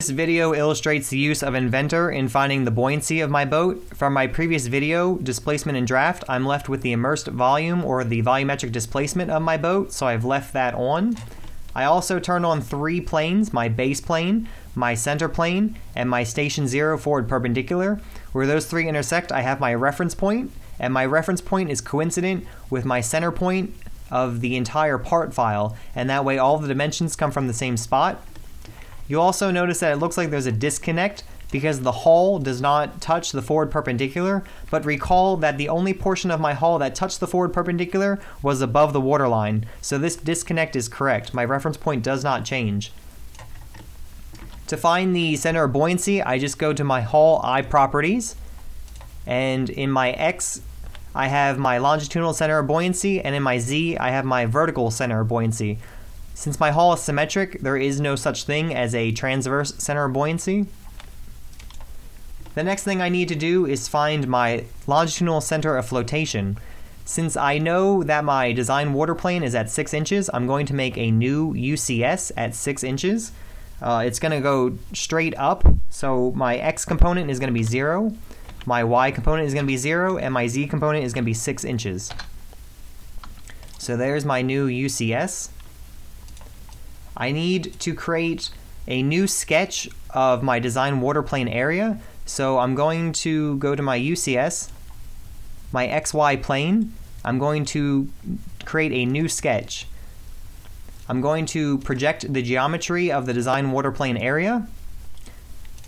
This video illustrates the use of Inventor in finding the buoyancy of my boat. From my previous video, displacement and draft, I'm left with the immersed volume or the volumetric displacement of my boat, so I've left that on. I also turned on three planes, my base plane, my center plane, and my station zero forward perpendicular. Where those three intersect, I have my reference point, and my reference point is coincident with my center point of the entire part file, and that way all the dimensions come from the same spot. You'll also notice that it looks like there's a disconnect because the hull does not touch the forward perpendicular, but recall that the only portion of my hull that touched the forward perpendicular was above the waterline, so this disconnect is correct. My reference point does not change. To find the center of buoyancy, I just go to my hull eye properties, and in my X, I have my longitudinal center of buoyancy, and in my Z, I have my vertical center of buoyancy. Since my hull is symmetric, there is no such thing as a transverse center of buoyancy. The next thing I need to do is find my longitudinal center of flotation. Since I know that my design water plane is at 6 inches, I'm going to make a new UCS at 6 inches. It's going to go straight up, so my X component is going to be 0, my Y component is going to be 0, and my Z component is going to be 6 inches. So there's my new UCS. I need to create a new sketch of my design water plane area, so I'm going to go to my UCS, my XY plane. I'm going to create a new sketch. I'm going to project the geometry of the design water plane area,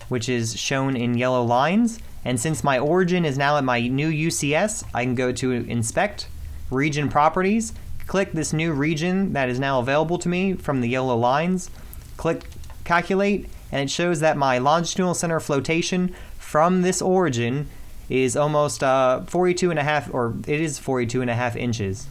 which is shown in yellow lines, and since my origin is now at my new UCS, I can go to Inspect, Region Properties, click this new region that is now available to me from the yellow lines, click Calculate, and it shows that my longitudinal center of flotation from this origin is almost 42 and a half, or it is 42 and a half inches.